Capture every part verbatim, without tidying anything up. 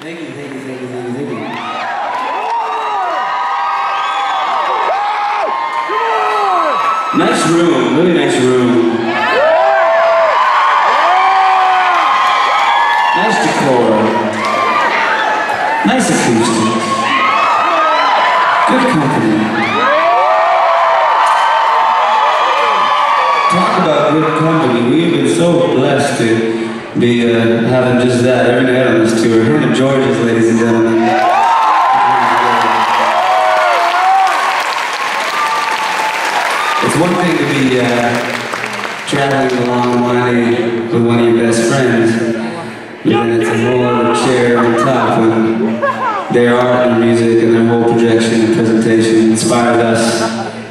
Thank you, thank you, thank you, thank you, thank you. Nice room, really nice room. Nice decor. Nice acoustics. Good company. Talk about good company. We've been so blessed to be uh, having just that every night on this tour. We're in George's, ladies and gentlemen. One thing to be uh, traveling along one day with one of your best friends, and then it's a whole other chair on top when their art and music and their whole projection and presentation inspired us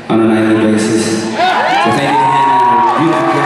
on a nightly basis. So thank you, Hannah. Beautiful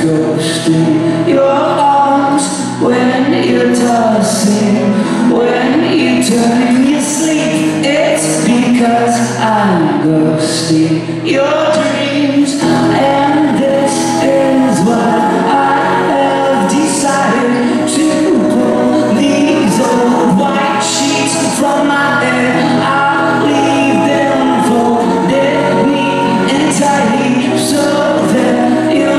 ghosting your arms when you're tossing, when you turn in your sleep. It's because I'm ghosting your dreams, and this is why I have decided to pull these old white sheets from my head. I'll leave them folded neat and tidy so that you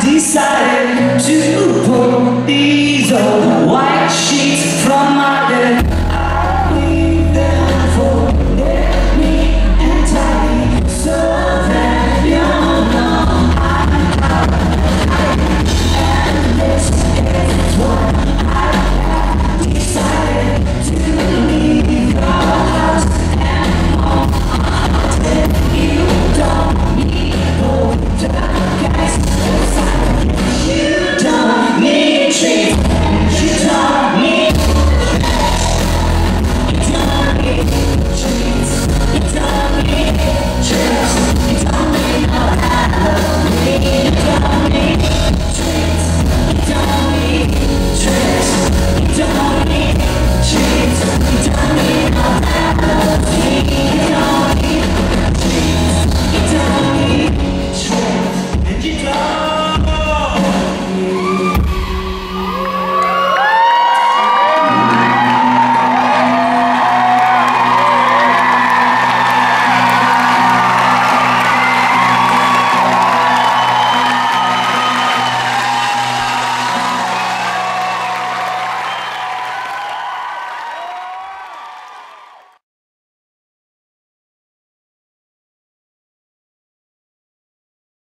decided to pull these old